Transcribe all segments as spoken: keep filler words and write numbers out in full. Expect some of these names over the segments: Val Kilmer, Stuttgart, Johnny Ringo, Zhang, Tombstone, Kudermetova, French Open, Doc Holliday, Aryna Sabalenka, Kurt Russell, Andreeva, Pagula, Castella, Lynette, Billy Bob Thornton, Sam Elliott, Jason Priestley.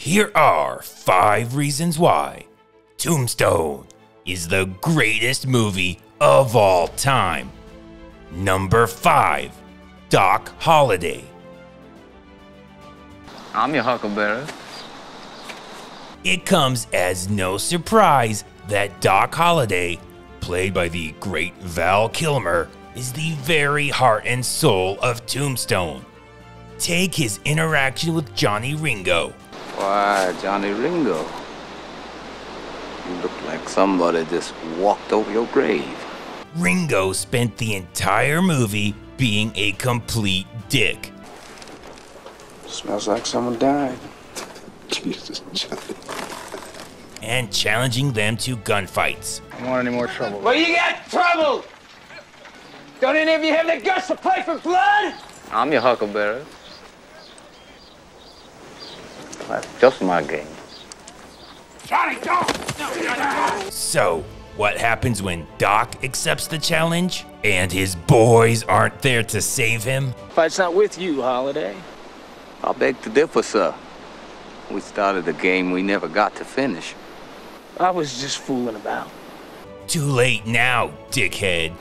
Here are five reasons why Tombstone is the greatest movie of all time. Number five, Doc Holliday. I'm your huckleberry. It comes as no surprise that Doc Holliday, played by the great Val Kilmer, is the very heart and soul of Tombstone. Take his interaction with Johnny Ringo. Why, Johnny Ringo, you look like somebody just walked over your grave. Ringo spent the entire movie being a complete dick. Smells like someone died. Jesus, Johnny. And challenging them to gunfights. I don't want any more trouble. Well, you got trouble! Don't any of you have the guts to play for blood? I'm your huckleberry. That's just my game. Johnny, go! No, Johnny, go! So, what happens when Doc accepts the challenge and his boys aren't there to save him? Fight's not with you, Holliday. I beg to differ, sir. We started a game we never got to finish. I was just fooling about. Too late now, dickhead.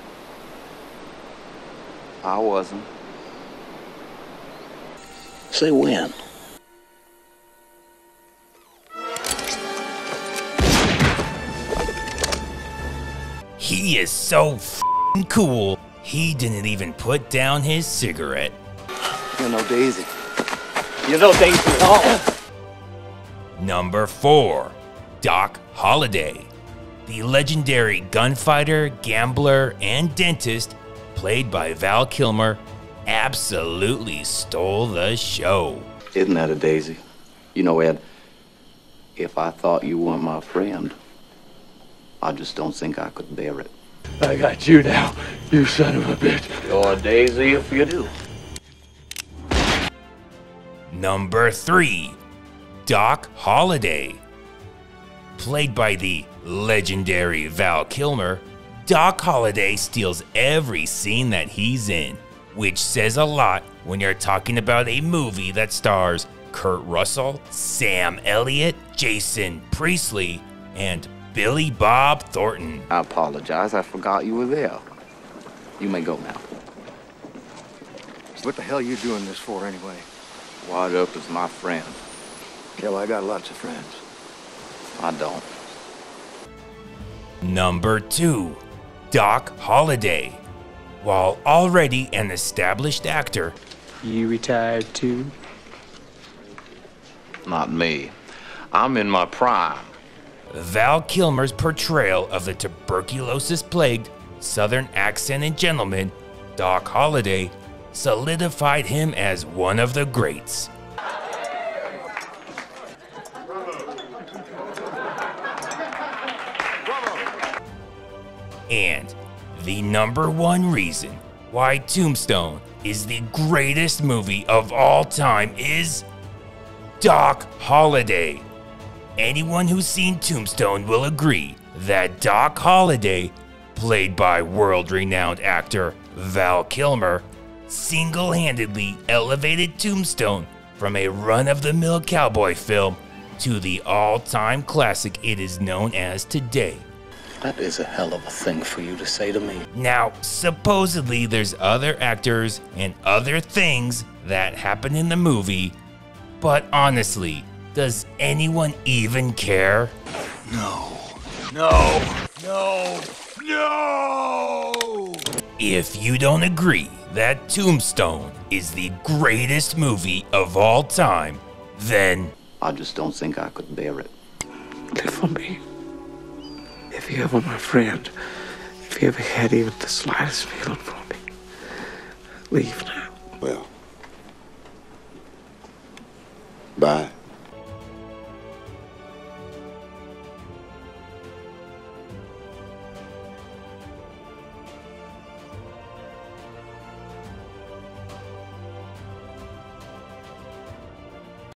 I wasn't. Say when. He is so f***ing cool, he didn't even put down his cigarette. You're no daisy. You're no daisy at all. Number four, Doc Holliday. The legendary gunfighter, gambler, and dentist, played by Val Kilmer, absolutely stole the show. Isn't that a daisy? You know, Ed, if I thought you weren't my friend, I just don't think I could bear it. I got you now, you son of a bitch. You're a daisy if you do. Number three, Doc Holliday. Played by the legendary Val Kilmer, Doc Holliday steals every scene that he's in, which says a lot when you're talking about a movie that stars Kurt Russell, Sam Elliott, Jason Priestley, and Billy Bob Thornton. I apologize, I forgot you were there. You may go now. What the hell are you doing this for anyway? Wide Up is my friend. Yeah, well, I got lots of friends. I don't. Number two, Doc Holliday. While already an established actor. You retired too? Not me. I'm in my prime. Val Kilmer's portrayal of the tuberculosis-plagued, southern-accented gentleman, Doc Holliday, solidified him as one of the greats. And the number one reason why Tombstone is the greatest movie of all time is Doc Holliday. Anyone who's seen Tombstone will agree that Doc Holliday, played by world-renowned actor Val Kilmer, single-handedly elevated Tombstone from a run-of-the-mill cowboy film to the all-time classic it is known as today. That is a hell of a thing for you to say to me. Now, supposedly there's other actors and other things that happen in the movie, but honestly, does anyone even care? No. No. No. No! If you don't agree that Tombstone is the greatest movie of all time, then I just don't think I could bear it. For me, if you ever, my friend, if you ever had even the slightest feeling for me, leave now. Well, bye.